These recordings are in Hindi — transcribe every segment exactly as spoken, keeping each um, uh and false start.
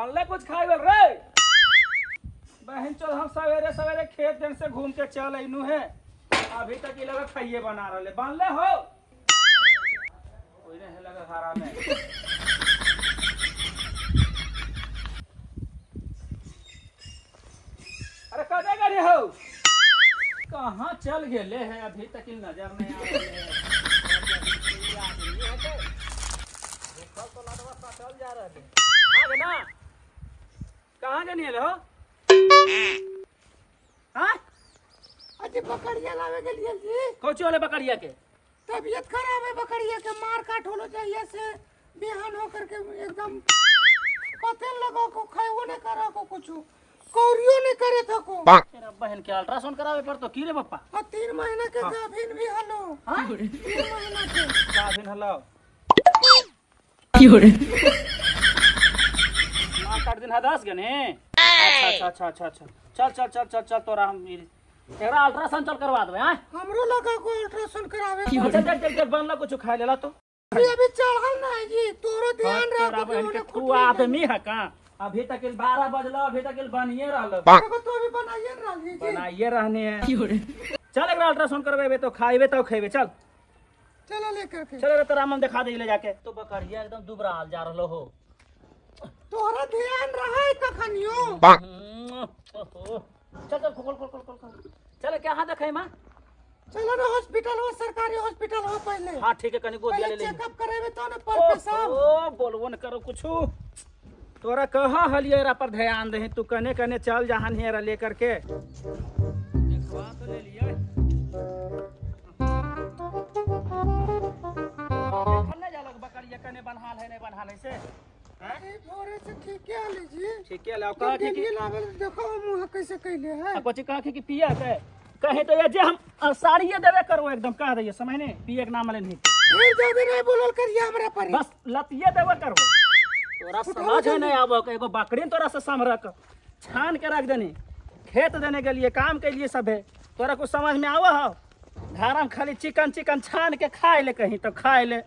बनले कुछ खाए वाल रे बहन चोद। हम सवेरे सवेरे खेत दिन से घूम के चल अनु है, अभी तक ये लगा खाइए बना रहे बनले हो कोई नहीं लगा हरा में। अरे कदे गए हो, कहाँ चल गए हैं, अभी तक इन नजर नहीं आ रहे। तो चल जा रहा है ना, कहाँ जानी है लो? हाँ? अजी बकरिया लावे के लिए जी। कोची वाले बकरिया के? तबीयत खराब है बकरिया के, मार काट होलो चाहिए से बिहान होकर के एकदम पते लगो को खायो ने करा को कुछ कोरियो ने करे था को। तेरा बहन के अल्ट्रासाउंड करावे पर तो की रे पप्पा? और तीन महीना के गाभिन भी हलो। हाँ? तीन महीना के गाभिन हलाओ। दिन हदास गने। अच्छा अच्छा अच्छा अच्छा चल चल चल चल चल तोरा हम तेरा अल्ट्रासाउंड चल करवा दो। हां हमरो लगा को अल्ट्रासाउंड करावे। चल चल चल बनला कुछ खा लेला तो अभी चढ़ल नहीं जी, तोरो ध्यान रख। तू आदमी है का, अभी तक बारह बजला, अभी तक बनिए रहल तो अभी बनाइए रहल जी बनाइए रहने है। चल एकरा अल्ट्रासाउंड करवेबे तो खाइबे तो खइबे। चल चलो लेकर के चलो तो राम हम दिखा दे ले जाके। तो बकरिया एकदम दुबराल जा रहलो हो, तोरा ध्यान रहे तखनियो। चल चल खोल खोल खोल खोल चल क्या हां देखै मां। चलो ना हॉस्पिटल हो, सरकारी हॉस्पिटल हो पहले। हां ठीक है, कनी गोदिया ले ले चेकअप करबे तो ना पर पेशाब। ओ बोलबो न करो कुछो, तोरा कहा हलिए रा पर ध्यान दे। तू कने कने चल जहां हेरा लेकर के देखवा तो ले लिया कने बनहाल है नहीं बनहाल है से ए भोरे से ठीक है ले जी ठीक है लाओ का ठीक है लाओ देखो मुंह कैसे कइले है। आ कोची काखे की पिया के कहे तो ये जे हम साड़ीए देबे करो एकदम कह दइए समय ने पिए के नाम ले नहीं फिर जदी नहीं बोलल करिया हमरा पर बस लतिए देबे करो। तोरा समझ है नहीं आबो के एगो बकरी तोरा से समरक छान के रख देनी खेत देने के लिए काम के लिए सब है। तोरा को समझ में आवा हो, धारा में खाली चिकन चिकन छान के खाए ले कहीं तो खाए ले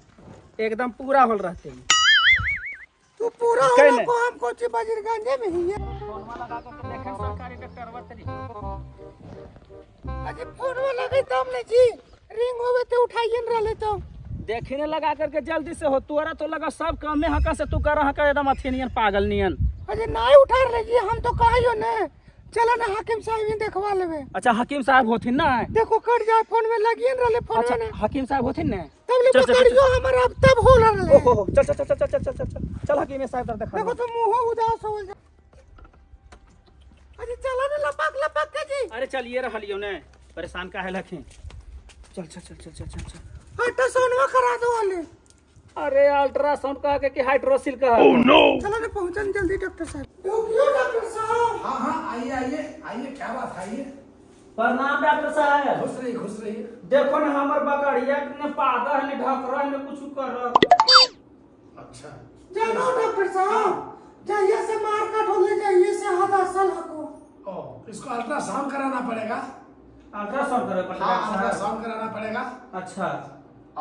एकदम पूरा होल रहते हैं। तू पूरा होल को हम कोची बजरगंज में ही है। फोनवा लगा के देखें सरकारी डॉक्टरवा तरी अजी फोनवा लगे तब ने जी रिंग होवे ते उठाइए न रहले तो देखिने लगा करके जल्दी से हो। तोरा तो लगा सब काम में हका से तू कर रहा का एकदम अथेनियन पागल नियन। अजी नाय उठा ले जी हम तो कहियो ने चलो ना हकीम साहब ही देखवा लेबे। अच्छा हकीम साहब होथिन ना, देखो कट जाए फोन में लगिए न रहले फोन में। अच्छा हकीम साहब होथिन ना तब ले पकड़ियो हमर अब तब हो रहले। ओहो चल चल चल चल चल चल चल चल हकीम साहब तर देखा देखो तो मुंह उदास हो जा। अरे चलो ना लपक लपक के जी। अरे चलिए रहलियो ने परेशान काहे लखिन। चल चल चल चल चल चल अल्ट्रासाउंड वा करा दो वाले। अरे अल्ट्रासाउंड कहा के कि हाइड्रोसिल कहा। ओह नो चलो ना पहुंचन जल्दी डॉक्टर साहब। क्यों डॉक्टर साहब? हां हां आइए आइए आइए क्या बात है? आइए प्रणाम डॉक्टर साहब। खुश रहिए खुश रहिए। देखो ना हमर बकरिया ने पादा ने ढकरा ने कुछ कर रहा। अच्छा जानो डॉक्टर साहब जाइए से मार काट हो ले जाइए से हदासल हको। ओ इसको अल्ट्रासाउंड कराना पड़ेगा। अल्ट्रासाउंड कराना पड़ेगा। हां अल्ट्रासाउंड कराना पड़ेगा। अच्छा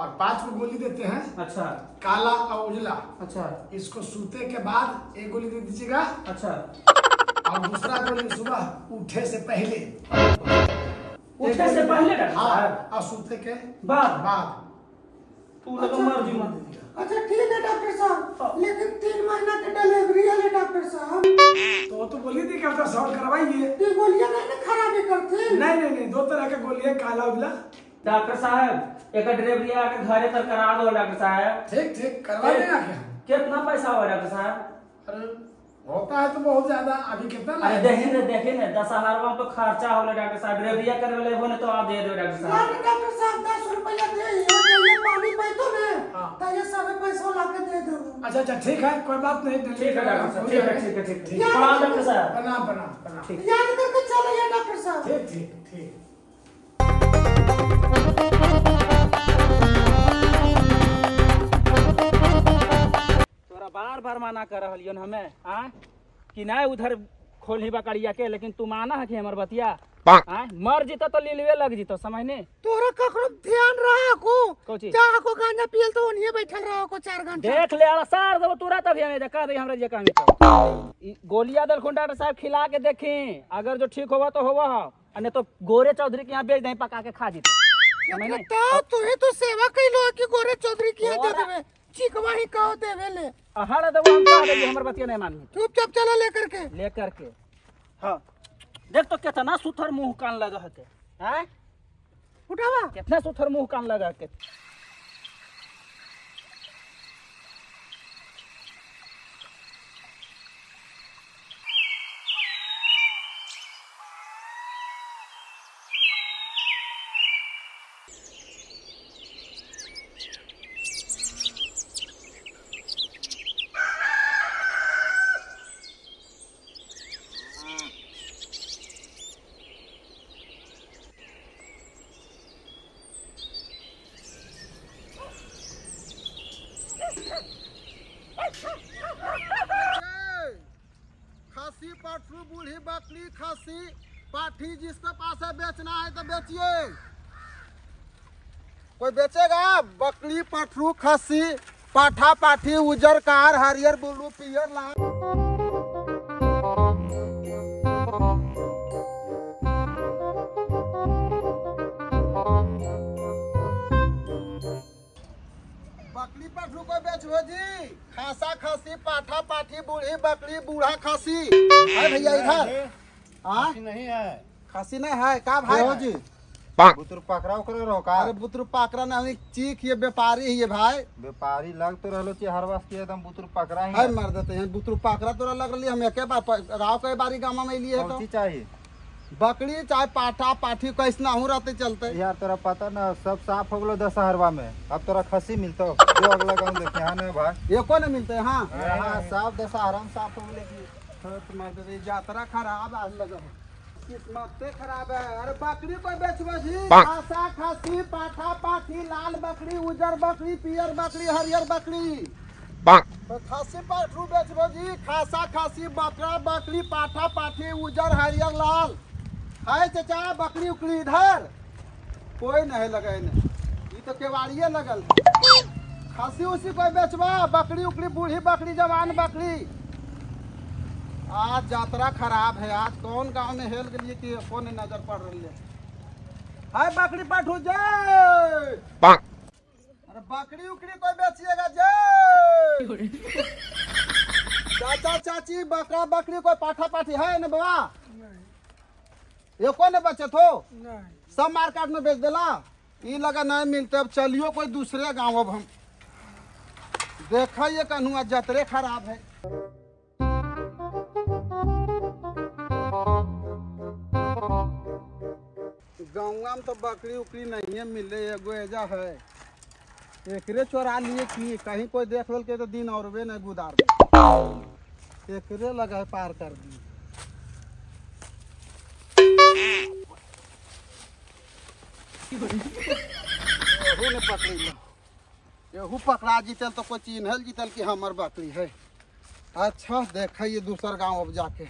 और पांच को गोली देते हैं। अच्छा काला और उजला। अच्छा इसको सूते के बाद एक गोली दे दीजिएगा। अच्छा और दूसरा गोली सुबह उठे से पहले उठे से पहले और सूते के बाद बाद तू लगा मर्जी मत दीजिएगा। अच्छा ठीक है डॉक्टर साहब लेकिन तीन महीना के डिलीवरी है डॉक्टर साहब। तो तो गोली दी क्या अल्ट्रासाउंड करवाइए। ये गोलियां नहीं खराबी करती। नहीं नहीं नहीं दो तरह के गोली है काला उजला। डॉक्टर साहब एक डिलीवरी आके घरे तक करा दो डॉक्टर साहब। ठीक ठीक करवा लेना। क्या कितना पैसा हो डॉक्टर साहब? अरे होता है तो बहुत ज्यादा। अभी कितना अरे देखें ना देखें ना दस हजार में तो खर्चा होला डॉक्टर साहब। डिलीवरी करे वाले हो ना तो आप दे दो डॉक्टर साहब। डॉक्टर साहब दस रुपया दे ये पानी पे तो ने तो ये सारे पैसा ला के दे दो। अच्छा अच्छा ठीक है कोई बात नहीं ठीक है डॉक्टर साहब ठीक है ठीक है ठीक है प्रणाम डॉक्टर साहब प्रणाम प्रणाम ठीक याद करके चलो ये डॉक्टर साहब ठीक ठीक ठीक। तोरा बार बार माना कर रहलियन हमें आ कि नहीं उधर खोल ही बकरिया के, लेकिन तू माना है कि हमर बतिया मर जीता तो लिलवे लग जीतो समझने। तोरा ककरो ध्यान रहा को चाह को गांजा पियल तो उन्हीं बैठल रहा को चार घंटा देख ले अल सार दो तोरा तभी हमें जका दे हमरा जे काम है गोलियां दल खुंडार साहब खिला के देखें अगर जो ठीक होवा तो होवा अने तो गोरे चौधरी के यहां बेच दे पका के खा जीतो समझने। तो तोहे तो सेवा कइलो कि गोरे चौधरी के दे देबे चिकवा ही काओ देबे ले अहाड़ा दवा हमर बतिया नहीं मानही चुपचाप चला लेकर के लेकर के। हां देख तो कितना सुथर मुंह कान लगा हके हैं उठावा कितना सुथर मुंह कान लगा हके। बूढ़ी बकरी खसी पाठी जिसके पास है बेचना है तो बेचिए। कोई बेचेगा बकरी पठरू खसी पाठा पाठी उजर कार हरियर ब्लू पियर लाल। बकरी पठरू कोई बेचो जी खासा खसी पाठा पाठी बूढ़ी बकरी बूढ़ा खसी है भैया इधर नहीं है खसी नहीं है का भाई हो जी बुतरू पाकरा ओकरा रहो का। अरे बुतरू पाकरा नहीं चीख ये व्यापारी है ये भाई व्यापारी लग तो रहलो छी हर वास के एकदम बुतरू पाकरा ही है मार देते हैं बुतरू पाकरा तोरा लग रहली हम एके बार राव के बारी गामा में लिए है तो चाहिए बकरी चाहे पाठा पाठी कैसना हो रहते चलते यार तोरा पता ना सब साफ हो गलो दशहरवा में अब तोरा खसी मिलतो जो अगला गांव देख यहां ने भाई एको न मिलते हां हां साफ दशहरा में साफ हो गले की थोत मार दे यात्रा खराब आ लगा किस्मत से खराब है। अरे बकरी कोई बेचबो जी आशा खसी पाठा पाठी लाल बकरी उजर बकरी पीयर बकरी हरियर बकरी खासी पाठरू बेचबो जी खासा खासी बकरा बकरी पाठा पाठी उजर हरियर लाल है चचा बकरी उकली इधर कोई नहीं लगे ये तो केवाड़िए लगल खसी उसी कोई बेचवा बकरी उकली बूढ़ी बकरी जवान बकरी। आज यात्रा खराब है आज कौन गांव में हेल गई कि कौन नजर पड़ रही है हाय बकरी पाठू जय। अरे बकरी उकली कोई बेचिएगा जय। चाचा चाची बकरा बकरी कोई पाठा पाठी है न बाबा एको ने बचे थो सब मार्केट में बेच देला ई लगा नहीं मिलते अब चलियो कोई दूसरे गाँव अब हम देखा ये कन्हुआ जतरे खराब है। गाँव में तो बकरी उकरी नहीं है मिले एगो एजा है एकरे चोरा लिए की कहीं कोई देख वेल के तो दिन और वे नहीं गुदार दे एकरे लगा है पार कर दी। ने पकड़ी ले यहू पकड़ा जीतल तो कोई चिन्हल जीतल कि हमार बकरी है। अच्छा देखा ये दूसर गांव अब जाके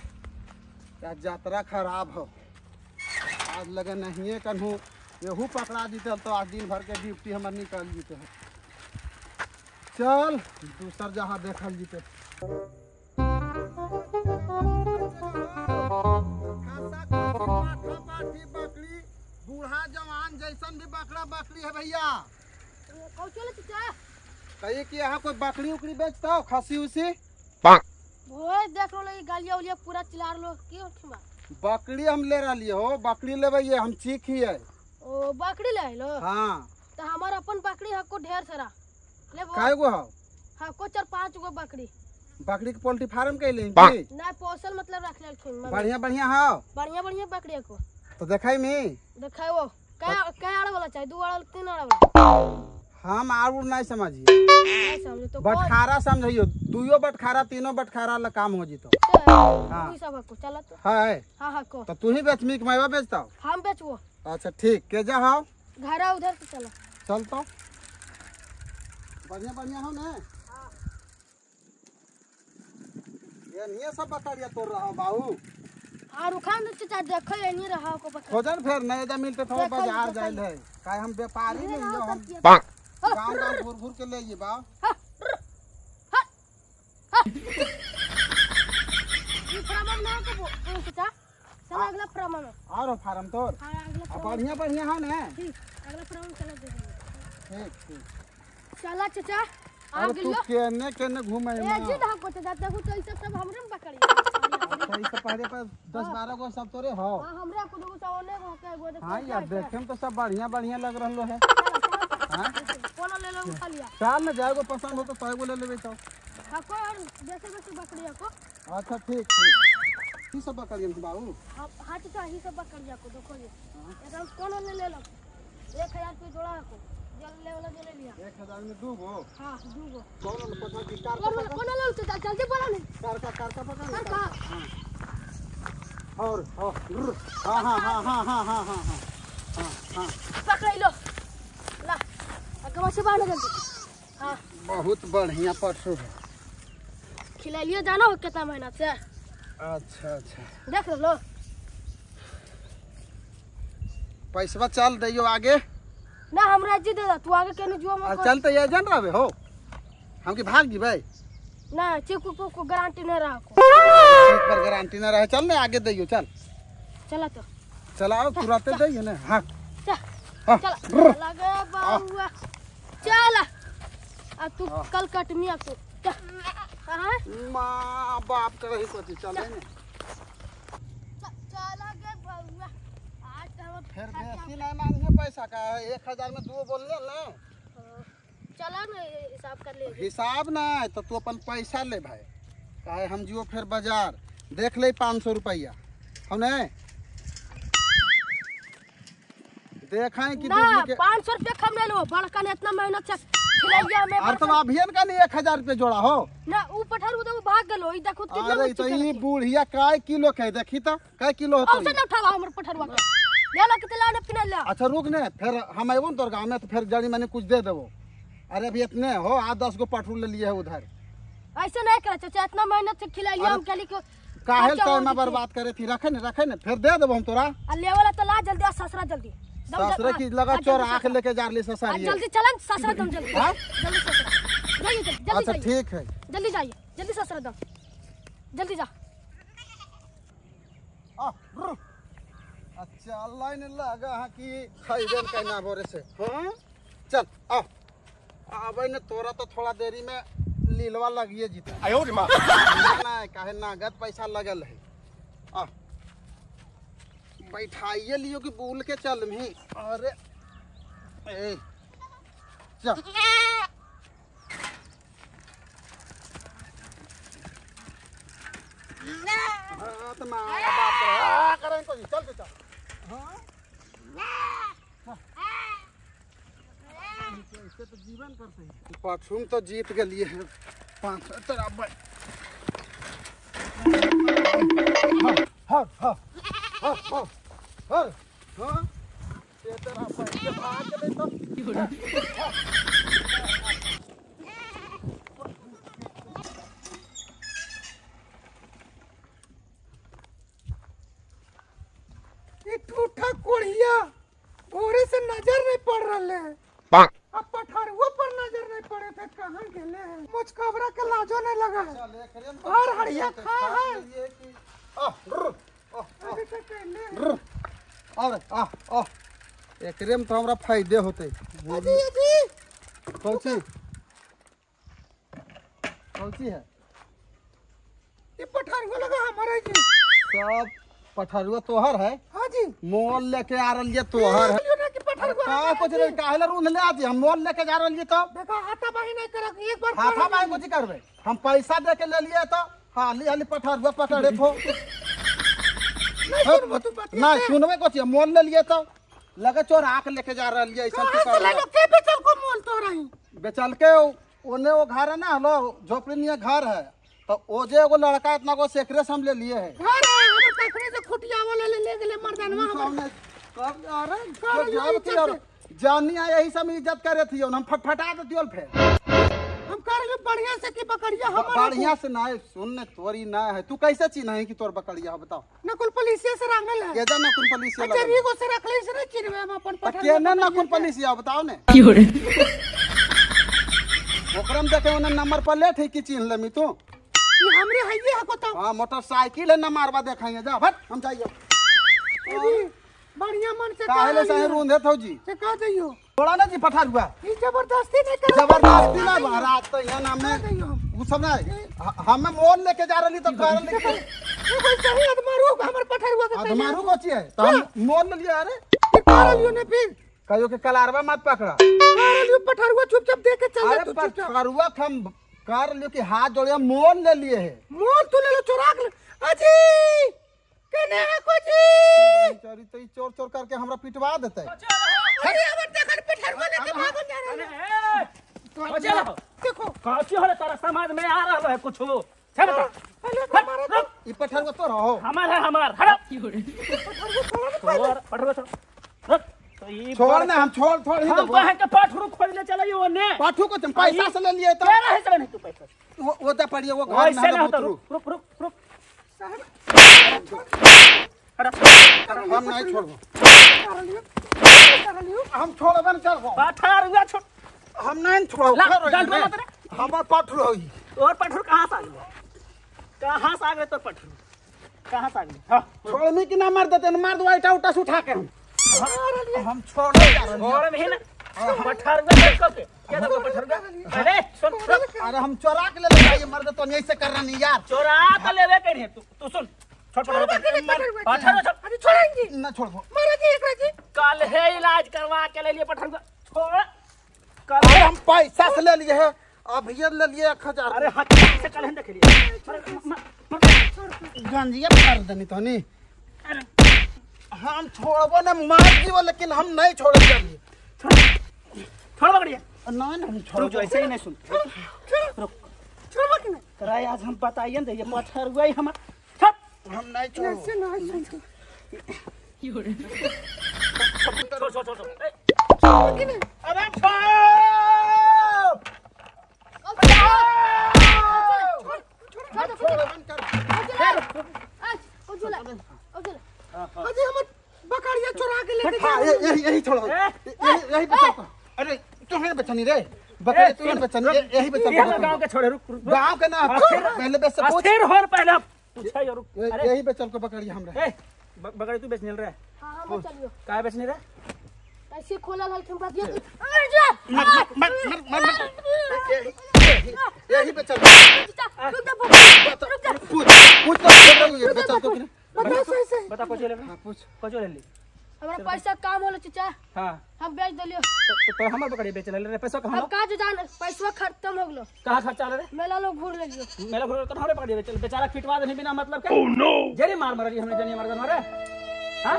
यात्रा खराब हो आज लगे नहीं कन्हू यहू पकड़ा जीतल तो आज दिन भर के ड्यूटी हमार निकल जीते है चल दूसर जहाँ देखल जीते। बूढ़ा जवान जैसन भी बकरा बकरी है भैया कही कि यहाँ कोई बकरी उकरी बेचता हो खसी उसी देख लो गालिया उलिया पूरा चिलार लो बकरी हम ले रहा लिये हो बकरी ले भैया हम चीख ही है ओ बकरी ले लो। हाँ तो हमारा अपन बकरी हमको ढेर सारा ले गो हमको चार पाँच गो बकरी बकरी के पोल्ट्री फार्म के ले पोसल मतलब रख ले बढ़िया बढ़िया हो बढ़िया बढ़िया बकरी को तो देखाई में देखाई वो क्या क्या आड़ वाला चाहिए दो आड़ तीन आड़ वाला हम आड़ उड़ नहीं समझिए तो बटखारा समझियो दुयो बटखारा तीनों बटखारा ला काम हो जीतो। हां ई सब को चला तो है हां हां को तो तू ही बेचमी के मैवा बेचता हो हम बेचबो। अच्छा ठीक के जा हां घर उधर से चला चल तो बढ़िया बढ़िया हो ना। हां ये नहीं सब बकरिया तोड़ रहा हूं बाबू और उखान चाचा देखो एनी रहा को खोजन फेर नहीं जा मिलते तो बाजार जाइल है काहे हम व्यापारी नहीं हो हम गांव गांव घूर घूर के ले ये बा ई प्रमाण ना को चाचा चला अगला प्रमाण और फार्म तोर बढ़िया बढ़िया है ना अगला प्रमाण चला दे ठीक ठीक चला चाचा आ गेलो तू केने केने घुमै ए जी ढक को चाचा देखो तो ई सब हमरे में पकड़िए पैसा पहले पर दस बारह गो सब तोरे हो हां हमरा कुदू सावने हो के एगो हां यार देखेम तो सब बढ़िया बढ़िया लग रहलो है हां कोनो ले लो खा लिया चाल न जाएगो पसंद हो तो तोएगो ले लेबे तो काको और जैसे जैसे बकरिया को अच्छा ठीक ठीक ई सब बकरिया बाबू हां चाचा ई सब बकरिया को देखो ये एकदम कोनो ले ले लो एक हज़ार पे जोड़ा को जल ले वाला ले लिया एक हज़ार में दू गो हां दू गो कोनो न पता की कार कोनो ले चाचा जल्दी बोला नहीं कार का कार का पकड़ हां और हो हां हां हां हां हां हां हां हां पकड़ लो ला अगवा से बांध दे हां बहुत बढ़िया पशु है खिला लियो जानो कितना मेहनत से अच्छा अच्छा देख लो पैसा चल दियो आगे ना हमरा जी दे तू आगे केने जुआ मत चल त ये जान रहबे हो हम के भाग जीबै ना चीकू को गारंटी न रखो एक पर गारंटी न रहे चल ने आगे दइयो चल चला तो चलाओ तुरंत दइयो ने हां चल लगे बाऊआ चल आ तू कल कट मिया को हां मां बाप के रही कोती चल ने चल लगे बाऊआ आज हम फिर बेसी नहीं मांगे पैसा का एक हज़ार में दो बोल ले ले चला ना हिसाब कर ले हिसाब ना तो तू अपन पैसा ले भाई काहे हम जियो फिर बाजार देख ले पाँच सौ रुपया हमने देखाए कि डुप्लीकेट पाँच सौ रुपया कम ले लो बड़का ने इतना मेहनत से खिलैया में और तुम अभियान का नहीं एक हज़ार रुपया जोड़ा हो ना ऊ पठार उधर भाग गेलो ई देखो कितना अरे तो ई बूढ़िया काय किलो कह देखी त काय किलो होतो औसे न उठावा हमर पठारवा के ले ला कितना ने पिना ले अच्छा रुक ने फिर हम आइबो तोर गांव में तो फिर जानी माने कुछ दे देबो अरे अभी इतने हो आ दस गो पठूर ले लिए है उधर ऐसे नहीं कर चाचा इतना मेहनत से खिलाइए हम कहली को काहेल टाइम में बर्बाद करे थी रखे न रखे न फिर दे देबो हम तोरा आ ले वाला तो ला जल्दी आ ससुरा जल्दी ससुरा की लगा चोर आंख लेके जा ले ससुरा जल्दी चलन ससुरा तुम जल्दी हां जल्दी ससुरा जाइए जल्दी अच्छा ठीक है जल्दी जाइए जल्दी ससुरा दो जल्दी जा आ अच्छा अल्लाह ने लगा हां कि खैबेन कहना बोरे से हां चल आ आवे ने तोरा तो थोड़ा देरी में लीलवा लगिए जीता आयो रे मां ना काहे नगद पैसा लगल है आ बैठाइए लियो कि बोल के चल में अरे ए चल ना हां तो मां बाप रे करें को चल चल हां इससे तो जीवन करते हैं पाछुम तो जीत के लिए है पाँच सौ तिरानवे हां हां हां हां हां हां ये तेरा पैसे भाग के तो ये टूटा कोढ़िया गोरे से नजर नहीं पड़ रहले अब पठारुओ पर नजर नहीं पड़े थे कहां गेले मुचकबरा के लाजो नहीं लगा है और हड़िया खा है अरे आ आ एकरे में तो हमरा फायदे होते अजी अजी कौची कौची है ये पठारुओ लगा हमारे जी सब पठारुओ तोहर है हां जी मोल लेके आ रहलिए तोहर का कुछ रे काहेला रुन ले आती हम मोल लेके जा रहलिए तो देखा हाथा बाही नहीं करक एक बार हाथा बाही कोची करबे हम पैसा दे के ले लिए तो हाली हाली पठारवा पठारे थो नहीं सुनबे कोची मोल ले लिए तो लगे चोर आंख लेके जा रहलिए ऐसा की कर ले के बेचल को मोल तो रही बेचल के ओने वो घर है ना लो झोपड़ी निया घर है तो ओ जे एगो लड़का इतना को सेकरे से हम ले लिए है घर है हमर कखरे से खुटियावा ले ले गेले मर्दानवा हमर कब आ रहा है जानी आ यही सब इज्जत करे थी हम फटफटा देती और फिर हम करियो बढ़िया से की बकरिया हमारा बढ़िया से ना है। सुनने तोरी ना है, तू कैसे चिन्है कि तोर बकरिया बताओ? नकुल पुलिसिया से रंगल है, केदा नकुल पुलिसिया अच्छा रीगो से रखले से नहीं चिन्है हम अपन पठान केना नकुल पुलिसिया बताओ ने की होरे ओकरम देखे ओने नंबर पर लेट है कि चिन्ह लेमी तू ई हमरे हइये हको त हां मोटरसाइकिल है न मारवा देखैया जा हट हम जाइए बढ़िया मन से काहेले सहे रुंधे थौजी से का दइयो थोड़ा ना जी पठार हुआ ई जबरदस्ती नहीं कर जबरदस्ती ना महाराज त यहां नाम में उ सब ना हम मोल लेके जा रहली त कर ले कोई सही अदमारू हमर पठार हुआ त अदमारू कोची है त हम मोल ले लिया अरे कर लियो ने फिर कहियो के कलारवा मत पकड़ा कर लियो पठार हुआ चुपचाप देख के चल जा तू चुपचाप कर हुआ हम कर लियो के हाथ जोड़िया मोल ले लिए है मोल तू ले लो चुरा ले अजी चोरी चोर चोर करके हमरा पिटवा देते देखो तारा समाज में आ रहा है कुछ छोड़ ना हम छोड़ छोड़ हम कहे के पाठरू खोजले चलइयो ओने पाठू को तुम पैसा से ले लिए त ले रहे चले नहीं तू पैसा वो वो त पड़ियो वो घर ना रुक रुक रुक साहब हम नहीं छोड़बो हम छोड़बे न चलबो पठार हुआ छोड़ हम नहीं छोड़बो हमर पठुर होई और पठुर कहां से आइबो कहां से आगे तो पठुर कहां से आगे हां छोड़मी कि ना मार देते न मार दो आटा उटा से उठा के हम छोड़ और भी ना पठार हुआ करके क्या तो पठार हुआ अरे सुन अरे हम चोरा के ले जाइए मार दे तो नहीं से कर रहा नहीं यार चोरा के लेवे करिए तू तू सुन छोड़ छोड़ अरे छोड़ेंगे ना छोड़बो महाराज एकरा जी कल है इलाज करवा के ले लिए पठान छोड़ कल हम पैसा से ले लिए है अब भैया ले लिए एक हज़ार अरे हक से कल हम देख लिए गंजिया कर देनी तनी अरे हम छोड़बो ना मार दीबो लेकिन हम नहीं छोड़ जाइए छोड़ बकरिया ना ना हम छोड़ जो ऐसे ही नहीं सुन रुक छोड़ बकरिया कराए आज हम बताइए ना ये पठार हुआ ही हम हम नहीं छोड़ से नहीं छोड़ छोड़ छोड़ छोड़ अब हम छोड़ छोड़ छोड़ बंद कर आज ओजुला ओजुला आज हम बकरिया चुरा के लेके जा यही यही छोड़ो यही बचाओ अरे तुम्हें बचानी रे बकरिया तुम्हें बचानी यही बचाओ गांव के छोड़े रुक गांव के ना पहले बस सपोज फिर होर पहले पूछा यार अरे यही पे चल को बकरी हम रहे बकरी तू बेचने रहे हां हम चलियो काहे बेचने रहे पैसे खोला गल तुम बात ये मत मत मत यही पे चल रुक जा पूछ पूछ तो ये बता तो बता सही सही बता को ले हां पूछ को ले ले हमरा पैसा काम होलो चाचा हां हम बेच देलियो तो हमर बकरी बेच ले रे पैसा कहां हम का जान पैसा खत्म हो गेलो कहां खर्चा ले रे मेला लोग घूर ले लियो मेला घूर के हमरे पकड़ी चल बेचारा फिटवा देनी बिना मतलब के ओ नो जेरी मार मार हमने जनी मार मारे हां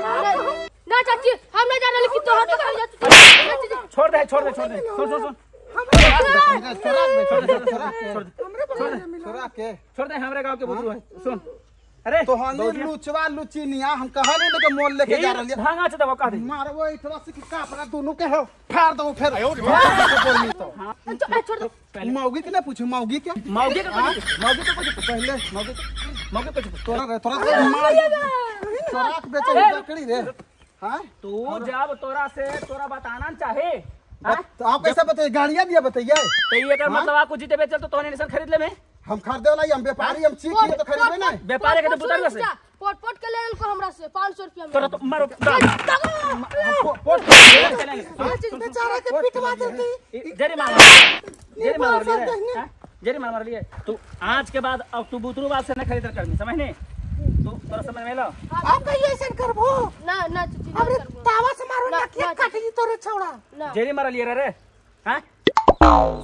ना चाची हम नहीं जाने कि तोहर तो हो जात छोड़ दे छोड़ दे छोड़ दे सुन सुन सुन छोड़ दे छोड़ दे हमरे गांव के बुजुर्ग है सुन अरे तोहनी लुचवा लुचीनिया हम कहले न के मोल लेके जा रहली भांगा छ दबो कह दे मारबो इथवा से कापड़ा दोनों के हो फाड़ दो फिर बोलनी तो हां तो छोड़ दो मौगी के ना पूछो मौगी के मौगी के मौगी तो कुछ पहले मौगी मौगी कुछ तोरा रे तोरा मार तोरा के बेचे बकरी रे हां तू जब तोरा से तोरा बताना चाहे आप कैसे बताइए गाड़ियां दिया बताइए तो एकर मतलब आ कुछ जीते बेचल तो तोहनी निसन खरीद लेबे हम खरीदे वाला हम व्यापारी हम चीज के तो खरीदबे नै व्यापारी के तो बुतरवा से पोट पोट के लेल को हमरा से पाँच सौ रुपया में तो मारो पोट चीज बेचारा के पिटवा देती जरे मार जरे मार लिए जरे मार लिए तू आज के बाद अब तू बुतरवा से न खरीद करनी समझने तू तोरा समझ में आइलो आप कहिए ऐसा करबो ना ना अरे तावा से मारो ना के काट दी तोरे छौड़ा जरे मार लिए रे हां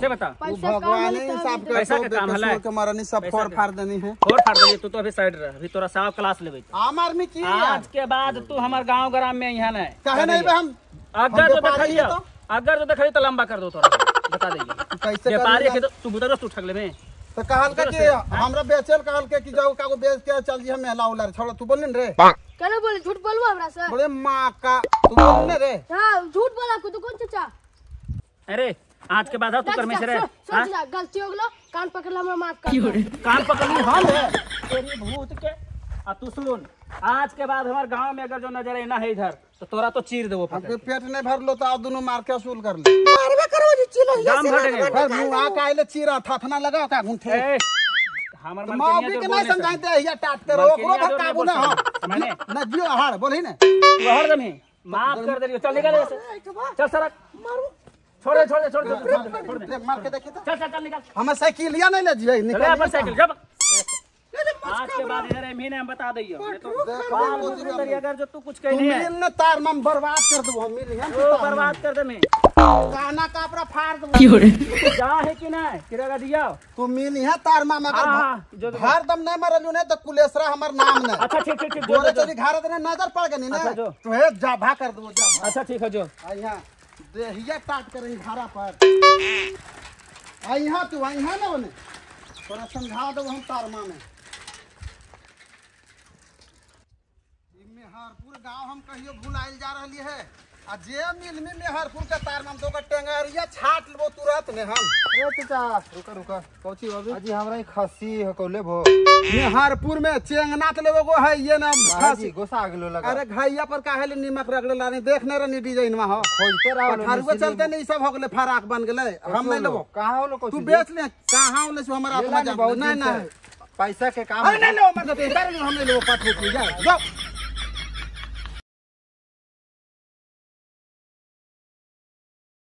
से बता वो भगवान हिसाब कर पैसा का काम हला के मारनी सब फोड़ फाड़ देनी है फोड़ फाड़ देनी तू तो अभी साइड रह अभी तोरा साहब क्लास लेबे आम आदमी की आज के बाद तू हमर गांव ग्राम में यहां नहीं कहे नहीं बे हम अगर तो देखलियो अगर तो देखलियो तो लंबा कर दो तोरा बता देली कैसे व्यापारी के तू बुदरस तू ठग लेबे तो कहल के कि हमरा बेचल कहल के कि जाओ कागो बेच के चल जी हम मेला उला छोड़ तू बोलन रे कहले बोल झूठ बोलबो हमरा से बोले मां का तू बोलन रे हां झूठ बोला को तू कोन चाचा अरे आज के बाद तो करमे से गलती हो गलो कान पकड़ हमरा माफ कर कान पकड़नी हम है तेरी भूत के आ तू सुन आज के बाद हमार गांव में अगर जो नजर आए ना है इधर तो तोरा तो चीर देबो पकड़ पेट नहीं भर लो तो आप दोनों मार के वसूल कर ले मारबे करो जी चलो दाम भरे मुंह आ काले चीरा थाथना लगा का गुंथे हमर मन के नहीं समझाते या टाटते रहो ओकरो पर काबू ना हो माने ना जियो आहार बोलही ने रहर दमी माफ कर दे चल निकल चल सरक मारू छोड़ दे छोड़ दे छोड़ दे मार के देखिए चल चल चल निकल हमर साइकिल लिया नहीं ले जी निकल ले अपन साइकिल जब आज के बाद इधर है महीने हम बता दइयो तो अगर जो तू कुछ कहले मिल न तार हम बर्बाद कर देबो हम मिल हम बर्बाद कर दे मैं गाना का अपना फाड़ देबो जा है कि नहीं किरागा दियो तू मिल यहां तार मां मगर हर दम नहीं मरलू ने तो कुलेसरा हमर नाम न अच्छा ठीक ठीक गोरे चली घर दे नजर पड़ गनी ना तो हे जा भा कर देबो जा अच्छा ठीक है जो यहां देहिया काट कर घरा पर आ यहां तू आ यहां ना बने थोड़ा समझा दो हम तार मां में मेहरपुर गांव हम कहियो भुलाइल जा रहली है आ जे मिल में मेहरपुर के तार में दोगा टेंगरिया छाट लेबो तुरंत में हम ए चाचा रुका रुका कौची बाबू अजी हमरा ही खसी हकौले भो मेहरपुर में चेंगना के लेबो है ये ना खसी गोसा गेलो लगा अरे घाइया पर काहे ले नीमक रगले लानी देखने रनी डिजाइन में हो खोजते रहो पठारुआ चलते नहीं सब हो गेले फराक बन गेले हम नहीं लेबो कहां होलो कौची तू बेच ले कहां होले से हमरा अपना जा नहीं नहीं पैसा के काम नहीं लो मत बेचारे हम ले लेबो पठ उठ जा